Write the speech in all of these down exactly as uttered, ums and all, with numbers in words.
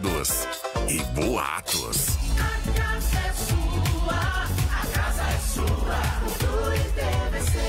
bocados e boatos. A casa é sua, a casa é sua, o I T V C.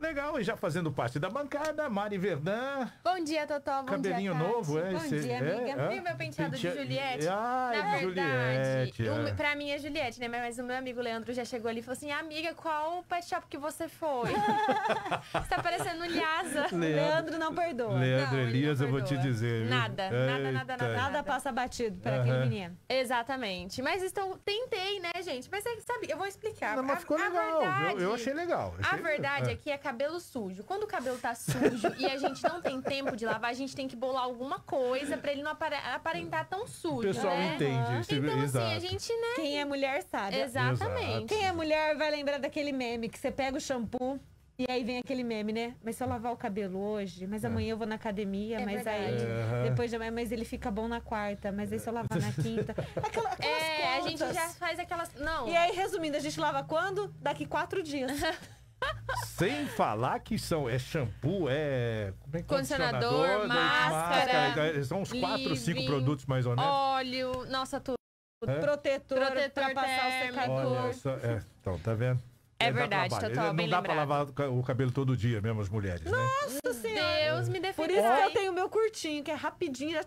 Legal, e já fazendo parte da bancada, Mari Verdam. Bom dia, Totó. Bom cabelinho dia, novo, é? Bom esse, dia, amiga. É, viu meu penteado Pente... de Juliette? Ah, na é verdade, Juliette, o, é. Pra mim é Juliette, né? Mas o meu amigo Leandro já chegou ali e falou assim, amiga, qual o pet shop que você foi? Você tá parecendo Lhasa. Leandro, Leandro não perdoa. Leandro, não, Elias, não perdoa. Eu vou te dizer. Nada, Eita. nada, nada, nada. Nada passa batido pra uhum. aquele menino. Exatamente. Mas então, tentei, né, gente? Mas sabe, eu vou explicar. Não, mas ficou a, legal. A verdade, eu, eu achei legal. Achei a verdade legal. É que é cabelo sujo. Quando o cabelo tá sujo e a gente não tem tempo de lavar, a gente tem que bolar alguma coisa pra ele não aparentar tão sujo, né? O pessoal né? entende. Esse... Então, Exato. assim, a gente, né? Quem é mulher sabe. Exatamente. Exato. Quem é mulher vai lembrar daquele meme que você pega o shampoo e aí vem aquele meme, né? Mas se eu lavar o cabelo hoje, mas amanhã eu vou na academia, é mas verdade. aí... É. Depois de amanhã, mas ele fica bom na quarta, mas aí se eu lavar na quinta... Aquela, é, contas. a gente já faz aquelas... Não. E aí, resumindo, a gente lava quando? Daqui quatro dias. Sem falar que são, é shampoo, é, é condicionador, condicionador máscara, máscara, são uns quatro, cinco produtos mais ou menos. Óleo, nossa, tudo. É? Protetor, protetor pra passar o secador. Essa, é, então, tá vendo? É, é verdade, Totó, Não bem dá lembrado. pra lavar o cabelo todo dia mesmo, as mulheres, né? Nossa Senhora! Deus me defenda. Por isso que eu tenho o meu curtinho, que é rapidinho, já...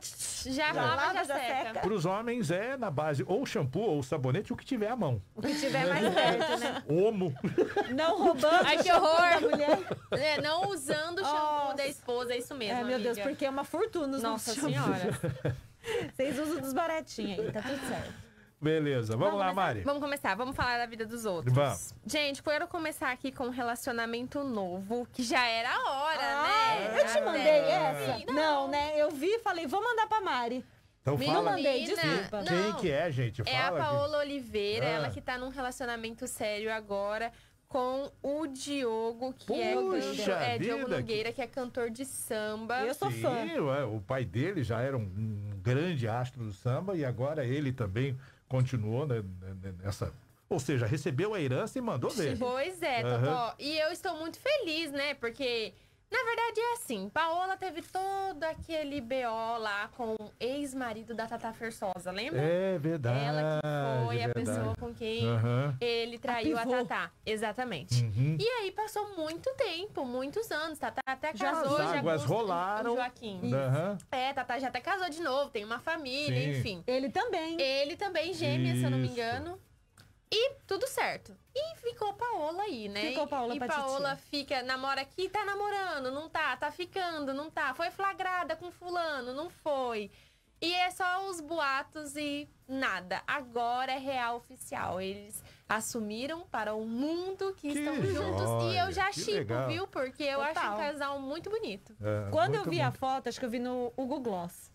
Já, já lava, já, já seca. seca. Para os homens é na base ou shampoo ou sabonete, o que tiver à mão. O que tiver mais perto, né? Homo. Não roubando Ai, que horror. mulher. É, não usando o shampoo oh. da esposa, é isso mesmo, É, meu amiga. Deus, porque é uma fortuna os Nossa Senhora. Vocês usam dos baratinhos aí, tá tudo certo. Beleza, vamos, vamos lá, começar. Mari. Vamos começar, vamos falar da vida dos outros. Vamos. Gente, quero começar aqui com um relacionamento novo, que já era a hora, ah, né? Eu te mandei né? essa? Não. não, né? Eu vi e falei, vou mandar pra Mari. Então Me fala. Mandei, desculpa. Quem não, que é, gente? Fala, é a Paola que... Oliveira, ah. ela que tá num relacionamento sério agora com o Diogo, que Puxa é, cantor, é Diogo Nogueira, que... que é cantor de samba. Eu sou Sim, fã. Ué, o pai dele já era um, um grande astro do samba e agora ele também... Continuou né, nessa... Ou seja, recebeu a herança e mandou ver. Pois é, Totó. Uhum. E eu estou muito feliz, né? Porque, na verdade, é assim. Paola teve todo aquele B O lá com o ex-marido da Tata Fersosa, lembra? É verdade. Ela que foi é a verdade. pessoa com quem uhum. ele traiu a, a Tata. Exatamente. Uhum. E aí passou muito tempo, muitos anos. Tata até casou. Já as águas rolaram. Joaquim. Uhum. É, Tata já até casou de novo, tem uma família, Sim. enfim. Ele também. Ele também, gêmea, se eu não me engano. E tudo certo. E ficou Paola aí, né? Ficou Paola e pra Paola titia. fica, namora aqui, tá namorando, não tá, tá ficando, não tá. Foi flagrada com fulano, não foi. E é só os boatos e nada. Agora é real oficial. Eles assumiram para o mundo que, que estão juntos. Joia, e eu já chico, legal. viu? Porque eu Total. acho um casal muito bonito. É, Quando muito, eu vi muito. a foto, acho que eu vi no Hugo Gloss.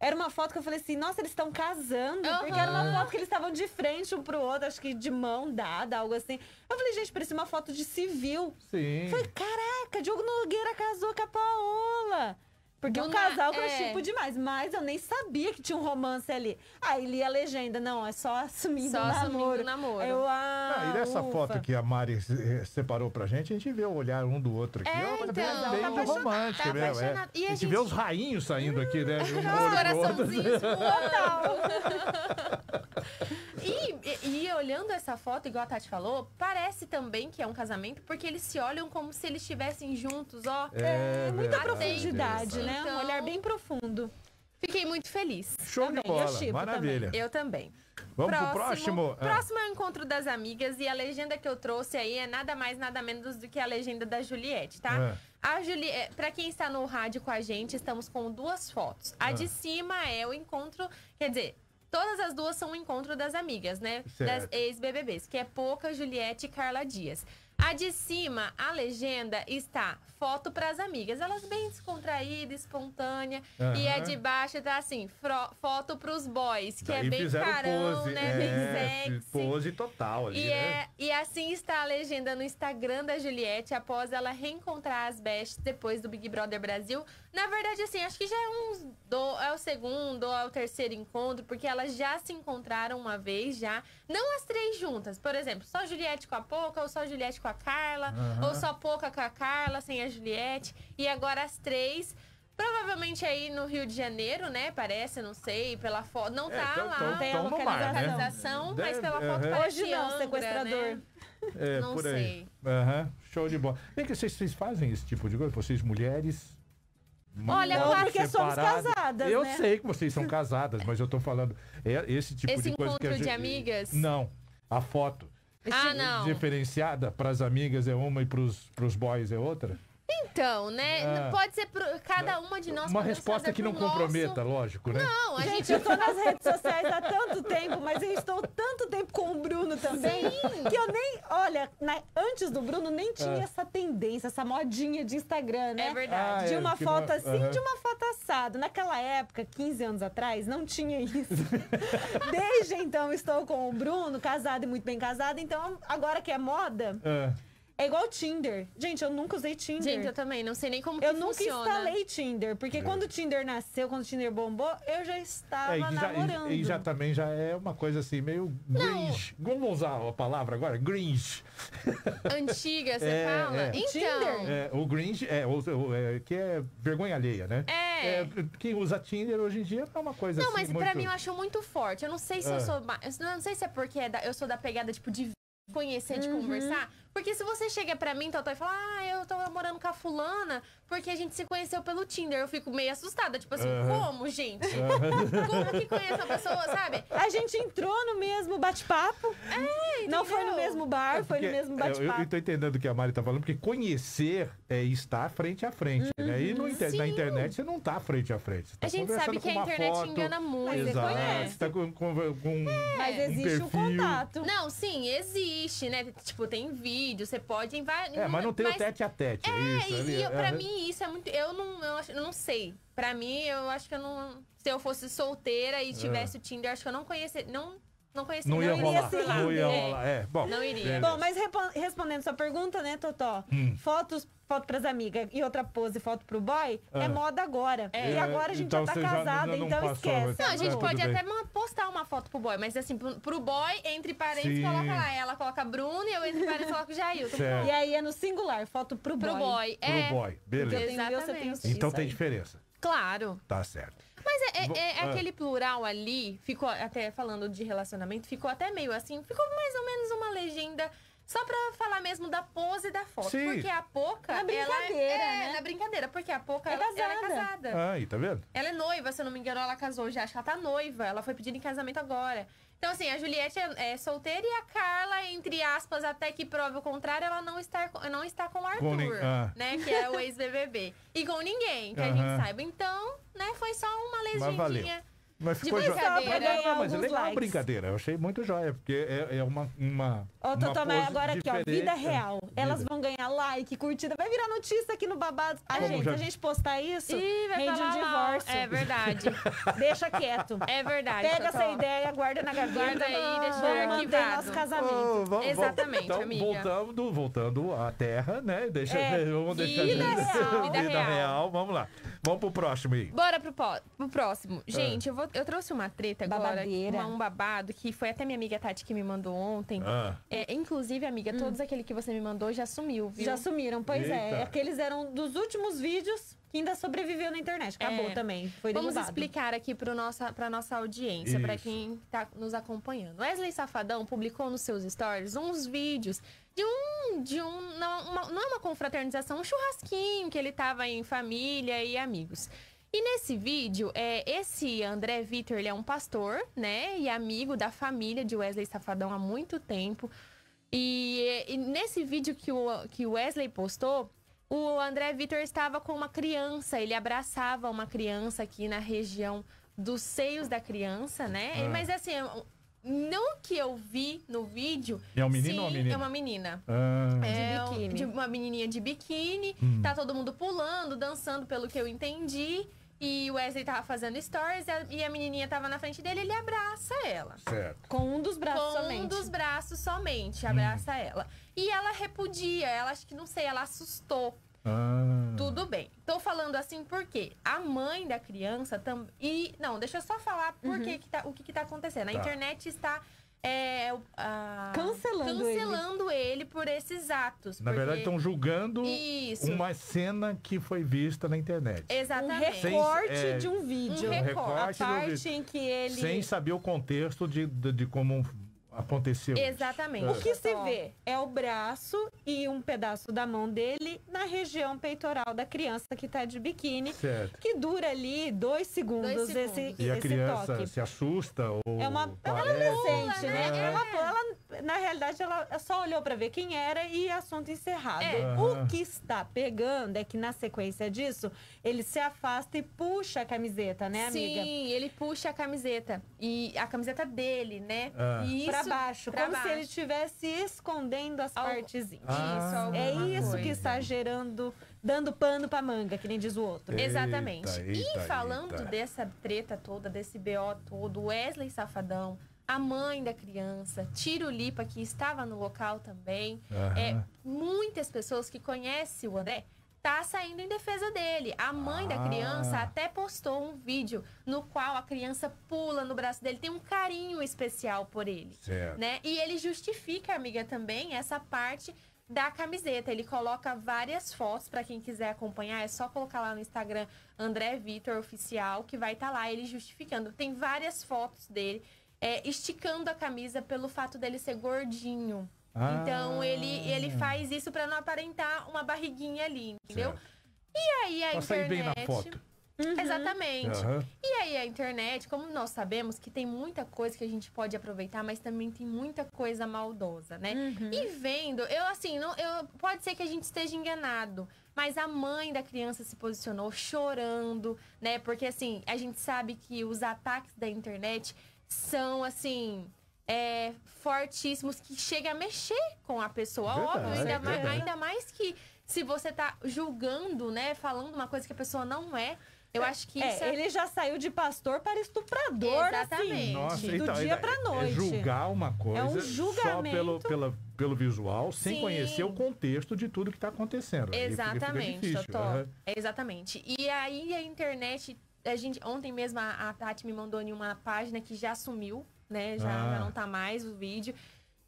Era uma foto que eu falei assim, nossa, eles estão casando. Uhum. Porque era uma foto que eles estavam de frente um pro outro, acho que de mão dada, algo assim. Eu falei, gente, parecia uma foto de civil. Sim. Eu falei, caraca, Diogo Nogueira casou com a Paola. Porque Dona, um casal que é... eu tipo demais. Mas eu nem sabia que tinha um romance ali. Aí li a legenda, não, é só assumindo só o namoro. Só namoro. Eu, ah, ah, e nessa ufa. foto que a Mari separou pra gente, a gente vê o olhar um do outro aqui. É, então, tá apaixonado, romântico, tá mesmo, é. E a, a gente... gente vê os rainhos saindo aqui, né? Os coraçãozinhos e, e, e olhando essa foto, igual a Tati falou, parece também que é um casamento, porque eles se olham como se eles estivessem juntos, ó. É, é muita profundidade, né? Então, um olhar bem profundo. Fiquei muito feliz. Show também. de bola, eu chico, maravilha. Também. Eu também. Vamos próximo, pro próximo? Próximo é o encontro das amigas e a legenda que eu trouxe aí é nada mais, nada menos do que a legenda da Juliette, tá? É. A Juliette, pra quem está no rádio com a gente, estamos com duas fotos. A é. de cima é o encontro, quer dizer, todas as duas são o encontro das amigas, né? Certo. Das ex-B B Bs, que é Pocah, Juliette e Carla Dias. A de cima, a legenda está foto pras amigas. Elas bem descontraídas, espontânea. Uhum. E a de baixo tá assim, foto pros boys, que Daí é bem carão, pose, né? É, bem sexy. Pose total ali, e né? É, e assim está a legenda no Instagram da Juliette, após ela reencontrar as bestes depois do Big Brother Brasil. Na verdade, assim, acho que já é uns... Do, é o segundo ou é o terceiro encontro, porque elas já se encontraram uma vez, já. Não as três juntas. Por exemplo, só Juliette com a Pocah ou só Juliette com a Carla, uhum. ou só Pocah com a Carla, sem a Juliette. E agora as três, provavelmente principalmente aí no Rio de Janeiro, né? Parece, não sei, pela foto. Não tá é, lá, não tem a localização, né? Mas pela foto uhum. Hoje não, Angra, sequestrador. Né? É, não por sei. Aí. Uhum. Show de bola. Vem que vocês, vocês fazem esse tipo de coisa? Vocês, mulheres... Olha, não, porque somos casadas, Eu né? sei que vocês são casadas, mas eu tô falando... É esse tipo esse de coisa encontro que a gente... de amigas? Não, a foto. Esse ah, não. Diferenciada pras amigas é uma e pros, pros boys é outra? Então, né? Ah, pode ser pro, cada uma de nós. Uma resposta que não comprometa, nosso... lógico, né? Não, a gente... gente, eu tô nas redes sociais há tanto tempo, mas eu estou tanto tempo com o Bruno também. Sim. Que eu nem, olha, na, antes do Bruno nem tinha ah. essa tendência, essa modinha de Instagram, né? É verdade. Ah, de uma é, foto não... assim, uhum. de uma foto assada. Naquela época, quinze anos atrás, não tinha isso. Desde então estou com o Bruno, casada e muito bem casada. Então, agora que é moda... Ah. É igual Tinder. Gente, eu nunca usei Tinder. Gente, eu também. Não sei nem como que funciona. Eu nunca instalei Tinder. Porque é. quando o Tinder nasceu, quando o Tinder bombou, eu já estava é, e já, namorando. E, e já também já é uma coisa assim, meio gringe. Vamos usar a palavra agora? Gringe. Antiga, você é, fala? É. Então. Tinder. É, o gringe é, é, que é vergonha alheia, né? É. é. Quem usa Tinder hoje em dia é uma coisa não, assim. Não, mas muito... pra mim eu acho muito forte. Eu não sei se ah. eu sou... Eu não sei se é porque é da, eu sou da pegada, tipo, de... conhecer, de uhum. conversar. Porque se você chega pra mim, Totó, e fala, ah, eu tô namorando com a fulana porque a gente se conheceu pelo Tinder. Eu fico meio assustada, tipo assim, uhum. como, gente? Uhum. Como que conhece a pessoa, sabe? A gente entrou no mesmo bate-papo. É, não foi no mesmo bar, é foi no mesmo bate-papo. Eu, eu tô entendendo o que a Mari tá falando, porque conhecer é estar frente a frente, uhum. né? E no inter Sim. na internet você não tá frente a frente. Você tá a gente sabe que a internet foto, engana muito. Exato, você tá com, com, com é, Mas existe um, um contato. Não, sim, existe. Né? Tipo, tem vídeo, você pode... É, mas não tem mas... o tete a tete, é, é isso? E eu, pra uhum. mim isso é muito... Eu não, eu, acho, eu não sei. Pra mim, eu acho que eu não... Se eu fosse solteira e tivesse uhum. o Tinder, acho que eu não conheceria... Não, não conheceria. Não ia não rolar. Iria não iria rolar, é. Bom, não iria. Bom, mas respondendo sua pergunta, né, Totó? Hum. Fotos... Foto pras amigas e outra pose, foto pro boy, ah. é moda agora. É. E agora a gente então, já tá casada, então passou, esquece. Não, a gente é, pode até bem. postar uma foto pro boy, mas assim, pro, pro boy, entre parênteses, Sim. coloca lá. Ela coloca Bruno e eu entre parênteses coloco Jailton. E aí é no singular, foto pro, pro boy. boy. É. Pro boy, beleza. Exatamente. Exatamente. Então tem diferença. Claro. Tá certo. Mas é, é, é, é aquele plural ali, ficou até falando de relacionamento, ficou até meio assim, ficou mais ou menos uma legenda... Só pra falar mesmo da pose da foto. Sim. Porque a Pocah, na ela é, né? na brincadeira, porque a Pocah, é ela, ela é casada. Ai, tá vendo? Ela é noiva, se eu não me engano, ela casou já, acho que ela tá noiva. Ela foi pedida em casamento agora. Então, assim, a Juliette é, é solteira e a Carla, entre aspas, até que prove o contrário, ela não está, não está com o Arthur, com ah. né? Que é o ex-B B B. E com ninguém, que uh -huh. a gente saiba. Então, né, foi só uma legendinha. Mas ficou de brincadeira, jo... não, mas é legal likes. brincadeira. Eu achei muito joia, porque é, é uma. uma Ô, oh, Totó, mas agora aqui, ó, vida real. Vida. Elas vão ganhar like, curtida. Vai virar notícia aqui no babado. A Como gente, já... a gente postar isso, Ih, vai rende um divórcio. É verdade. Deixa quieto. É verdade. Pega Totó. essa ideia, guarda na gaveta. Guarda aí, deixa arquivado. Nosso casamento. Oh, vamos, Exatamente, então, amiga. Voltando, voltando à terra, né? Deixa, é. vamos deixar vida, gente... real. vida, vida real. real. Vamos lá. Vamos pro próximo aí. Bora pro, pro próximo. Gente, eu vou. Eu trouxe uma treta agora, uma, um babado, que foi até minha amiga Tati que me mandou ontem. Ah. É, inclusive, amiga, hum. todos aqueles que você me mandou já sumiu, viu? Já sumiram, pois Eita. é. Aqueles eram dos últimos vídeos que ainda sobreviveu na internet. Acabou é. também, foi derrubado. Vamos explicar aqui para nossa, pra nossa audiência, para quem tá nos acompanhando. Wesley Safadão publicou nos seus stories uns vídeos de um... De um não, uma, não é uma confraternização, um churrasquinho que ele tava em família e amigos. E nesse vídeo, é, esse André Vitor, ele é um pastor, né? E amigo da família de Wesley Safadão há muito tempo. E, e nesse vídeo que o que Wesley postou, o André Vitor estava com uma criança. Ele abraçava uma criança aqui na região dos seios da criança, né? Ah. Mas assim, não que eu vi no vídeo... É um menino sim, ou uma menina? É uma menina. Ah. É de biquíni. De uma menininha de biquíni. Hum. Tá todo mundo pulando, dançando, pelo que eu entendi. E o Wesley tava fazendo stories e a menininha tava na frente dele, ele abraça ela. Certo. Com um dos braços Com somente. Com um dos braços somente, abraça hum. ela. E ela repudia, ela acho que, não sei, ela assustou. Ah. Tudo bem. Tô falando assim porque a mãe da criança... Tam... E, não, deixa eu só falar por uhum. que que tá, o que que tá acontecendo. Tá. A internet está... é, ah, cancelando, cancelando ele. ele por esses atos. Na porque... verdade, estão julgando Isso. uma cena que foi vista na internet. Exatamente. Um recorte Sem, é, de um vídeo. Um recorte. A parte em que ele... Sem saber o contexto de, de, de como... aconteceu. Exatamente. É. O que se vê é o braço e um pedaço da mão dele na região peitoral da criança que tá de biquíni, certo. que dura ali dois segundos, dois segundos. esse toque. E a criança toque. se assusta ou... É uma adolescente, né? É. Ela, ela, na realidade, ela só olhou para ver quem era e assunto encerrado. É. Uhum. O que está pegando é que na sequência disso, ele se afasta e puxa a camiseta, né, amiga? Sim, ele puxa a camiseta. E a camiseta dele, né? Ah. E pra baixo, pra como baixo. se ele estivesse escondendo as Algo... partezinhas. Ah, isso, é isso coisa. que está gerando, dando pano pra manga, que nem diz o outro. Eita, Exatamente. Eita, e falando eita. dessa treta toda, desse B O todo, Wesley Safadão, a mãe da criança, Tirolipa, que estava no local também, uhum. é, muitas pessoas que conhecem o André, tá saindo em defesa dele. A mãe ah. da criança até postou um vídeo no qual a criança pula no braço dele, tem um carinho especial por ele, certo. né? E ele justifica, amiga, também essa parte da camiseta. Ele coloca várias fotos, para quem quiser acompanhar, é só colocar lá no Instagram André Vitor Oficial, que vai estar tá lá, ele justificando. Tem várias fotos dele é, esticando a camisa pelo fato dele ser gordinho. Ah. Então, ele, ele faz isso para não aparentar uma barriguinha ali, entendeu? Certo. E aí a Posso internet... Sair bem na foto. Uhum. Exatamente. Uhum. E aí a internet, como nós sabemos que tem muita coisa que a gente pode aproveitar, mas também tem muita coisa maldosa, né? Uhum. E vendo, eu assim, não, eu, pode ser que a gente esteja enganado, mas a mãe da criança se posicionou chorando, né? Porque assim, a gente sabe que os ataques da internet são assim... É, fortíssimos, que chega a mexer com a pessoa, verdade, óbvio, ainda, é mais, ainda mais que se você tá julgando, né, falando uma coisa que a pessoa não é, eu é, acho que é, isso é... Ele já saiu de pastor para estuprador, exatamente, assim, Nossa, do então, dia pra noite. É julgar uma coisa é um julgamento. só pelo, pela, pelo visual, sem Sim. conhecer o contexto de tudo que tá acontecendo. Exatamente, doutor. Uhum. Exatamente. E aí a internet, a gente, ontem mesmo a, a Tati me mandou em uma página que já sumiu, né, já, ah. já não tá mais o vídeo.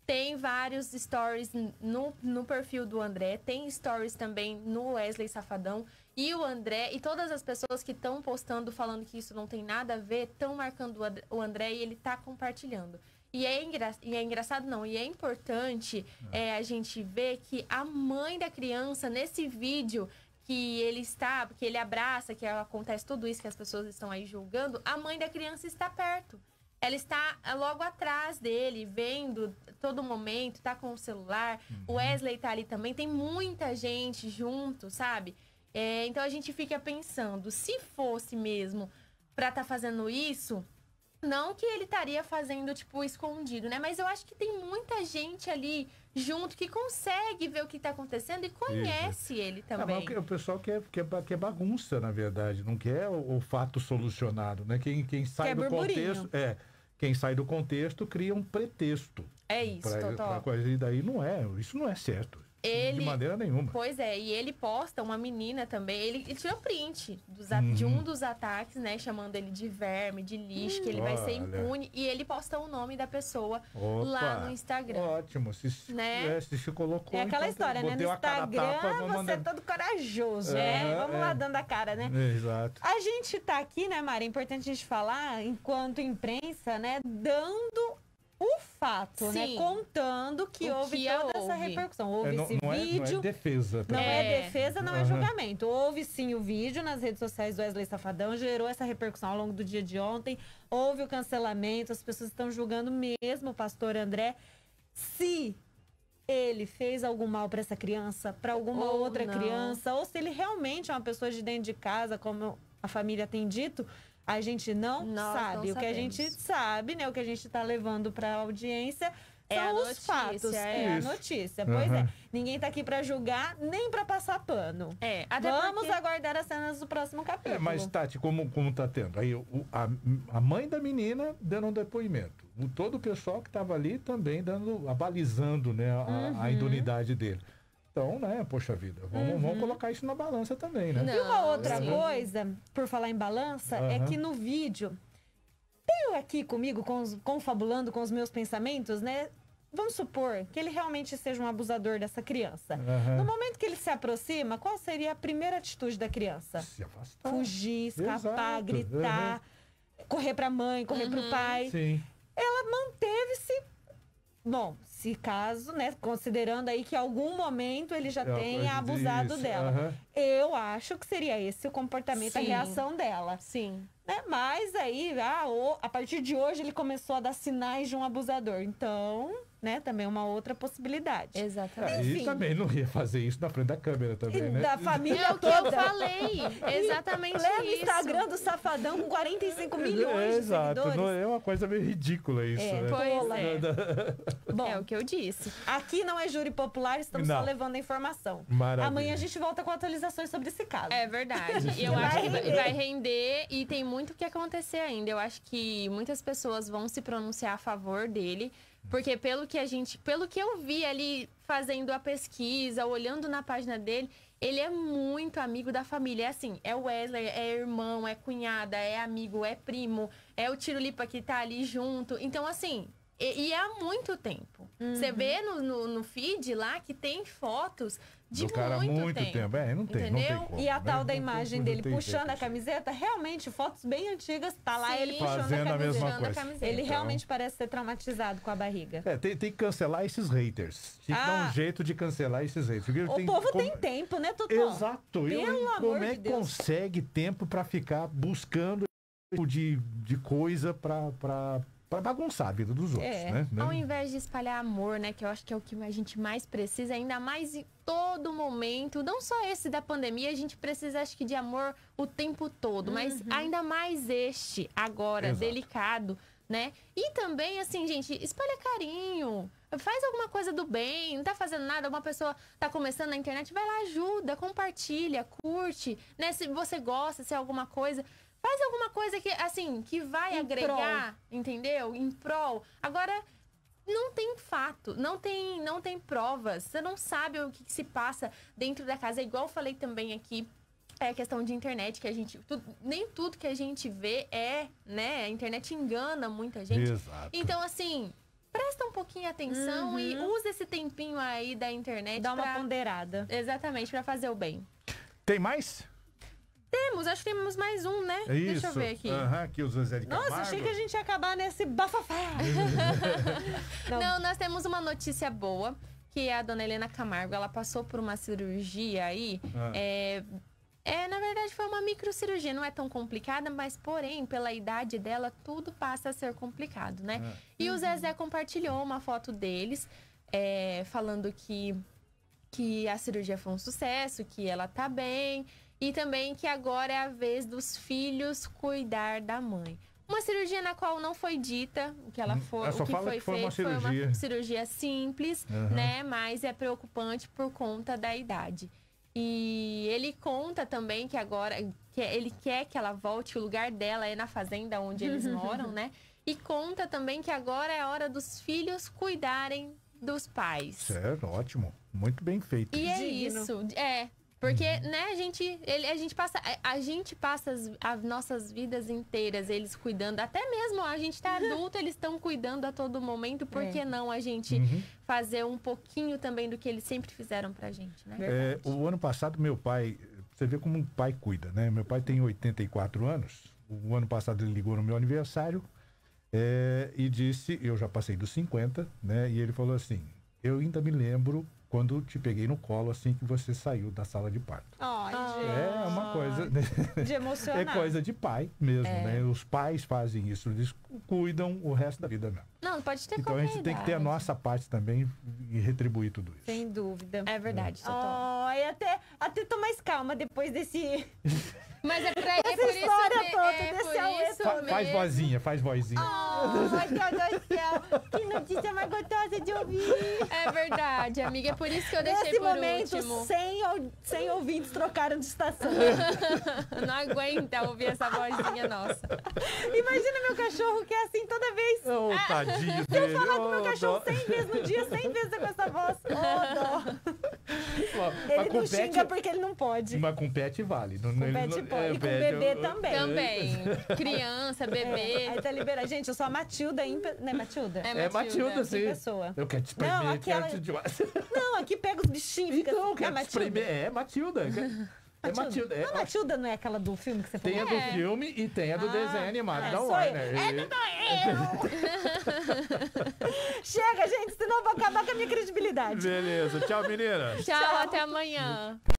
Tem vários stories no, no perfil do André, tem stories também no Wesley Safadão. E o André, e todas as pessoas que estão postando, falando que isso não tem nada a ver, estão marcando o André e ele tá compartilhando. E é, engra, e é engraçado, não, e é importante ah. é, a gente ver que a mãe da criança, nesse vídeo que ele está, que ele abraça, que acontece tudo isso que as pessoas estão aí julgando, a mãe da criança está perto. Ela está logo atrás dele, vendo todo momento, tá com o celular. Uhum. O Wesley tá ali também, tem muita gente junto, sabe? É, então a gente fica pensando, se fosse mesmo pra tá fazendo isso, não que ele estaria fazendo, tipo, escondido, né? Mas eu acho que tem muita gente ali junto que consegue ver o que tá acontecendo e conhece isso. ele também. Não, o pessoal quer, quer, quer bagunça, na verdade, não quer o, o fato solucionado, né? Quem, quem sai quer do contexto... É, quem sai do contexto cria um pretexto. É isso, pra, Totó. Pra coisa, e daí não é, isso não é certo. Ele, de maneira nenhuma. Pois é, e ele posta uma menina também, ele, ele tirou print dos, uhum. de um dos ataques, né, chamando ele de verme, de lixo, uhum. que ele Olha. vai ser impune, e ele posta o nome da pessoa Opa. lá no Instagram. Ótimo, se né? é, se, se colocou... É aquela então, história, né, no Instagram tapa, você mandar... é todo corajoso, né, vamos é. lá dando a cara, né? Exato. A gente tá aqui, né, Mari, é importante a gente falar, enquanto imprensa, né, dando... o fato, Sim. né? Contando que o houve que toda houve. essa repercussão. Houve é, não, esse não vídeo. É, não é defesa também. Não é, é defesa, não uhum. é julgamento. Houve sim o vídeo nas redes sociais do Wesley Safadão, gerou essa repercussão ao longo do dia de ontem. Houve o cancelamento, as pessoas estão julgando mesmo o pastor André. Se ele fez algum mal para essa criança, para alguma ou outra não. criança, ou se ele realmente é uma pessoa de dentro de casa, como a família tem dito... A gente não Nós sabe. Não o que a gente sabe, né? O que a gente tá levando pra audiência é são os notícia, fatos. É, é a notícia. Uhum. Pois é. Ninguém tá aqui pra julgar, nem pra passar pano. É. Até Vamos porque... aguardar as cenas do próximo capítulo. É, mas, Tati, como, como tá tendo? Aí, o, a, a mãe da menina dando um depoimento. O, todo o pessoal que tava ali também dando, abalizando, né, a, uhum. a idoneidade dele. Então, né, poxa vida, vamos, uhum. vamos colocar isso na balança também, né? Não, e uma outra sim. coisa, por falar em balança, uhum. é que no vídeo eu aqui comigo, com os, confabulando com os meus pensamentos, né? Vamos supor que ele realmente seja um abusador dessa criança. Uhum. No momento que ele se aproxima, qual seria a primeira atitude da criança? Se afastar. Fugir, escapar, exato, gritar, uhum, correr pra mãe, correr, uhum, pro pai. Sim. Ela manteve-se... Bom, se caso, né, considerando aí que em algum momento ele já eu tenha abusado isso, dela. Uhum. Eu acho que seria esse o comportamento, sim, a reação dela. Sim. Né? Mas aí, ah, o, a partir de hoje ele começou a dar sinais de um abusador. Então, né, também uma outra possibilidade. Exatamente. Enfim. E também não ia fazer isso na frente da câmera também, e né? Da família é toda. É o que eu falei, exatamente isso. Leva o Instagram do Safadão com quarenta e cinco milhões é, de seguidores. Não, é uma coisa meio ridícula isso, é, né? Pois é. Bom, é o que eu disse. Aqui não é júri popular, estamos não. só levando a informação. Maravilha. Amanhã a gente volta com atualizações sobre esse caso. É verdade. Eu vai acho que render. vai render e tem muito... muito o que acontecer ainda. Eu acho que muitas pessoas vão se pronunciar a favor dele, porque pelo que a gente, pelo que eu vi ali fazendo a pesquisa, olhando na página dele, ele é muito amigo da família. É assim, é Wesley, é irmão, é cunhada, é amigo, é primo, é o Tirolipa que tá ali junto. Então, assim, e, e há muito tempo. Uhum. Você vê no, no, no feed lá que tem fotos de do cara muito, muito tempo. tempo. É, não tem, entendeu? Não tem como, e a tal né? da imagem não, dele não puxando tempo. a camiseta, realmente, fotos bem antigas, tá lá Sim, ele puxando a camiseta. A mesma coisa. Ele então... realmente parece ser traumatizado com a barriga. É, tem, tem que cancelar esses haters. Tem que ah. dar um jeito de cancelar esses haters. Porque o tem, povo como... tem tempo, né, Tutu? Exato. Pelo eu, amor como de é que consegue tempo pra ficar buscando de, de coisa pra... pra... para bagunçar a vida dos outros, é. né? Ao invés de espalhar amor, né? Que eu acho que é o que a gente mais precisa, ainda mais em todo momento. Não só esse da pandemia, a gente precisa, acho que, de amor o tempo todo. Uhum. Mas ainda mais este, agora, exato, delicado, né? E também, assim, gente, espalha carinho. Faz alguma coisa do bem, não tá fazendo nada, uma pessoa tá começando na internet, vai lá, ajuda, compartilha, curte, né? Se você gosta, se é alguma coisa... Faz alguma coisa que, assim, que vai em agregar, prol. entendeu? Em prol. Agora, não tem fato, não tem, não tem provas. Você não sabe o que, que se passa dentro da casa. É igual eu falei também aqui, é a questão de internet, que a gente... Tu, nem tudo que a gente vê é, né? A internet engana muita gente. Exato. Então, assim... Presta um pouquinho atenção, uhum, e usa esse tempinho aí da internet. Dá uma pra... ponderada. Exatamente, pra fazer o bem. Tem mais? Temos, acho que temos mais um, né? Isso. Deixa eu ver aqui. Aham, uhum, aqui o Zezé de Camargo. Nossa, achei que a gente ia acabar nesse bafafá. Não. Não, nós temos uma notícia boa, que a dona Helena Camargo, ela passou por uma cirurgia aí, ah. é... É, na verdade, foi uma microcirurgia, não é tão complicada, mas, porém, pela idade dela, tudo passa a ser complicado, né? É. E uhum. o Zezé compartilhou uma foto deles, é, falando que, que a cirurgia foi um sucesso, que ela tá bem, e também que agora é a vez dos filhos cuidar da mãe. Uma cirurgia na qual não foi dita o que ela foi, o que foi que foi feito, foi uma cirurgia, foi uma cirurgia simples, uhum, né? Mas é preocupante por conta da idade. E ele conta também que agora que ele quer que ela volte, o lugar dela é na fazenda onde eles moram, né? E conta também que agora é a hora dos filhos cuidarem dos pais. Certo, ótimo. Muito bem feito. E é isso, é. Porque, uhum, né, a gente, ele, a gente passa, a gente passa as, as nossas vidas inteiras, eles cuidando. Até mesmo a gente tá adulto, eles estão cuidando a todo momento. Por é. que não a gente uhum. fazer um pouquinho também do que eles sempre fizeram pra gente, né? É, o ano passado, meu pai, você vê como um pai cuida, né? Meu pai tem oitenta e quatro anos. O ano passado ele ligou no meu aniversário é, e disse, eu já passei dos cinquenta, né? E ele falou assim, eu ainda me lembro... quando te peguei no colo, assim que você saiu da sala de parto. Ai, é uma coisa... de emocionar. É coisa de pai mesmo, é. né? Os pais fazem isso, eles cuidam o resto da vida mesmo. Não, pode ter Então a gente tem que ter a nossa parte também e retribuir tudo isso. Sem dúvida. É verdade. É. Oh, e até, até tô mais calma depois desse... Mas é, pra, é por isso história me, toda, é desse por isso Fa, Faz vozinha, faz vozinha. Oh, meu Deus do céu. Que notícia mais gostosa de ouvir. É verdade, amiga. É por isso que eu deixei Nesse por momento, último. Nesse momento, cem ouvintes trocaram de estação. Não aguenta ouvir essa vozinha nossa. Imagina meu cachorro que é assim toda vez. Oh, ah, tadinho dele. Eu falar oh, com meu cachorro cem vezes no dia, cem vezes com essa voz. Oh, dó. Ele não xinga porque ele não pode. Mas com pet vale. Com pet pode. E com bebê também. Também. Criança, bebê. Aí tá liberado. Gente, eu sou a Matilda. Não é Matilda? É Matilda, sim. Eu quero te espremer, quero te doar. Não, aqui pega os bichinhos. Então, quero te espremer. É Matilda. É Matilda. Não, Matilda não é aquela do filme que você falou? Tem a do filme e tem a do desenho animado da Warner. É do eu! Chega, gente, senão eu vou acabar com a minha credibilidade. Beleza. Tchau, menina. Tchau, até amanhã.